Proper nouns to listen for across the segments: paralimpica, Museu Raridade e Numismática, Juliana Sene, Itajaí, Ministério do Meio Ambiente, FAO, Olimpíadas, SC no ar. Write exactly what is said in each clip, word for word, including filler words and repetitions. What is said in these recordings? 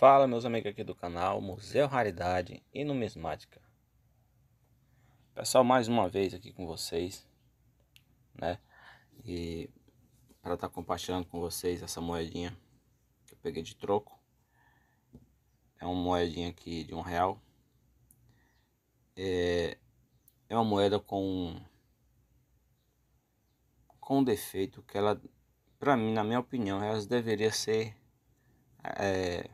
Fala, meus amigos aqui do canal Museu Raridade e Numismática. Pessoal, mais uma vez aqui com vocês, né? E para estar compartilhando com vocês essa moedinha que eu peguei de troco. É uma moedinha aqui de um real. É, é uma moeda com com um defeito que ela, para mim, na minha opinião, ela deveria ser é,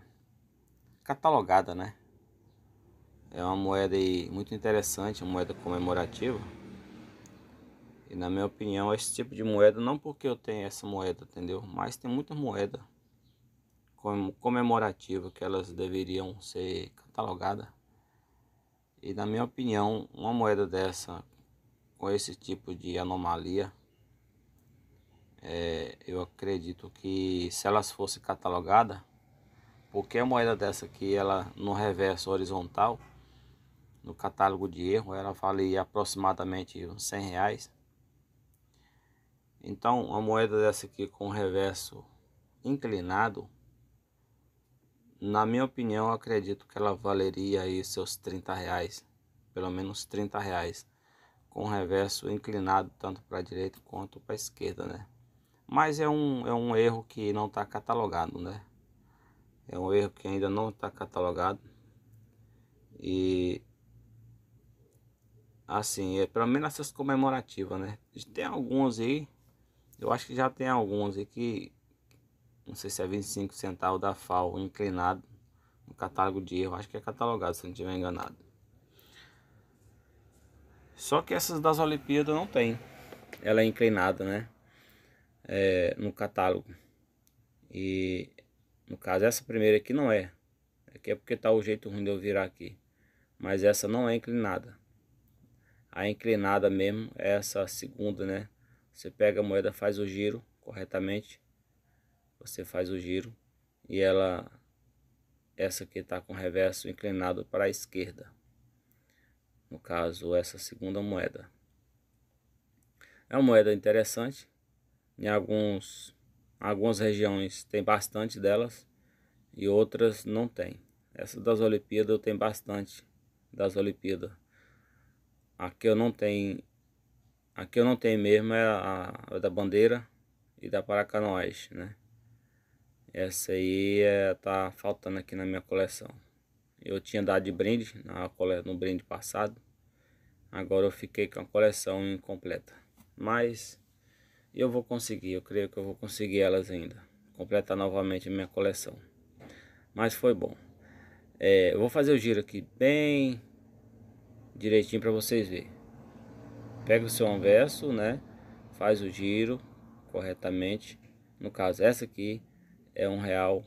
catalogada, né? É uma moeda aí muito interessante, uma moeda comemorativa. E na minha opinião, esse tipo de moeda, não porque eu tenho essa moeda, entendeu? Mas tem muitas moedas comemorativas que elas deveriam ser catalogadas. E na minha opinião, uma moeda dessa, com esse tipo de anomalia, é, eu acredito que se elas fossem catalogadas, porque a moeda dessa aqui, ela no reverso horizontal, no catálogo de erro, ela vale aproximadamente uns cem reais. Então, uma moeda dessa aqui com reverso inclinado, na minha opinião, eu acredito que ela valeria aí seus trinta reais, pelo menos trinta reais, com reverso inclinado tanto para a direita quanto para a esquerda, né? Mas é um, é um erro que não está catalogado, né? É um erro que ainda não está catalogado. E assim, é pelo menos essas comemorativas, né? Tem alguns aí, eu acho que já tem alguns aí que, não sei se é vinte e cinco centavos da F A O inclinado no catálogo de erro. Acho que é catalogado, se não estiver enganado. Só que essas das Olimpíadas não tem. Ela é inclinada, né? É, no catálogo. E no caso, essa primeira aqui não é. Aqui é porque tá o jeito ruim de eu virar aqui. Mas essa não é inclinada. A inclinada mesmo é essa segunda, né? Você pega a moeda, faz o giro corretamente. Você faz o giro. E ela... Essa aqui tá com o reverso inclinado para a esquerda. No caso, essa segunda moeda. É uma moeda interessante. Em alguns... Algumas regiões tem bastante delas e outras não tem. Essa das Olimpíadas eu tenho bastante das Olimpíadas. Aqui eu não tenho, aqui eu não tenho mesmo é a, a da bandeira e da Paracanoás, né? Essa aí é, tá faltando aqui na minha coleção. Eu tinha dado de brinde na cole, no brinde passado. Agora eu fiquei com a coleção incompleta, mas eu vou conseguir, eu creio que eu vou conseguir elas ainda. Completar novamente a minha coleção. Mas foi bom. É, eu vou fazer o giro aqui bem direitinho para vocês verem. Pega o seu anverso, né? Faz o giro corretamente. No caso, essa aqui é um real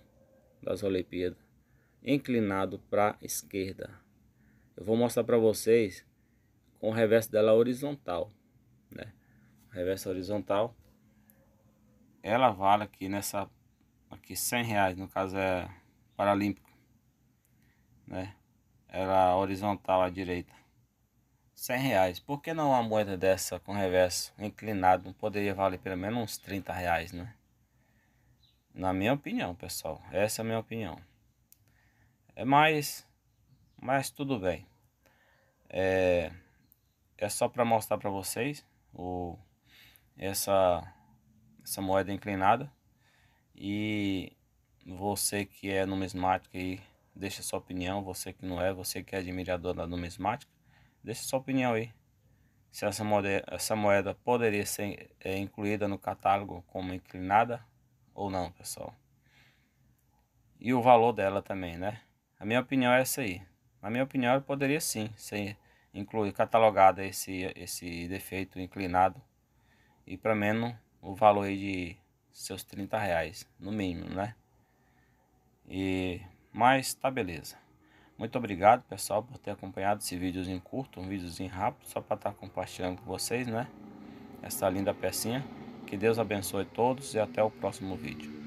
das Olimpíadas. Inclinado para a esquerda. Eu vou mostrar para vocês com o reverso dela horizontal, né? Reverso horizontal. Ela vale aqui nessa aqui cem reais, no caso é paralímpico, né? Ela horizontal à direita, cem reais. Por que não uma moeda dessa com reverso inclinado não poderia valer pelo menos uns trinta reais, né? Na minha opinião, pessoal, essa é a minha opinião. É mais, mas tudo bem. É, é só para mostrar para vocês o Essa, essa moeda inclinada. E você que é numismático aí, deixa sua opinião. Você que não é, você que é admirador da numismática, deixa sua opinião aí. Se essa moeda, essa moeda poderia ser é, incluída no catálogo como inclinada ou não, pessoal. E o valor dela também, né? A minha opinião é essa aí. Na minha opinião, ela poderia sim ser incluída, catalogada esse, esse defeito inclinado. E para menos o valor aí de seus trinta reais, no mínimo, né? E, mas tá beleza. Muito obrigado, pessoal, por ter acompanhado esse videozinho curto, um videozinho rápido, só para estar compartilhando com vocês, né? Essa linda pecinha. Que Deus abençoe todos e até o próximo vídeo.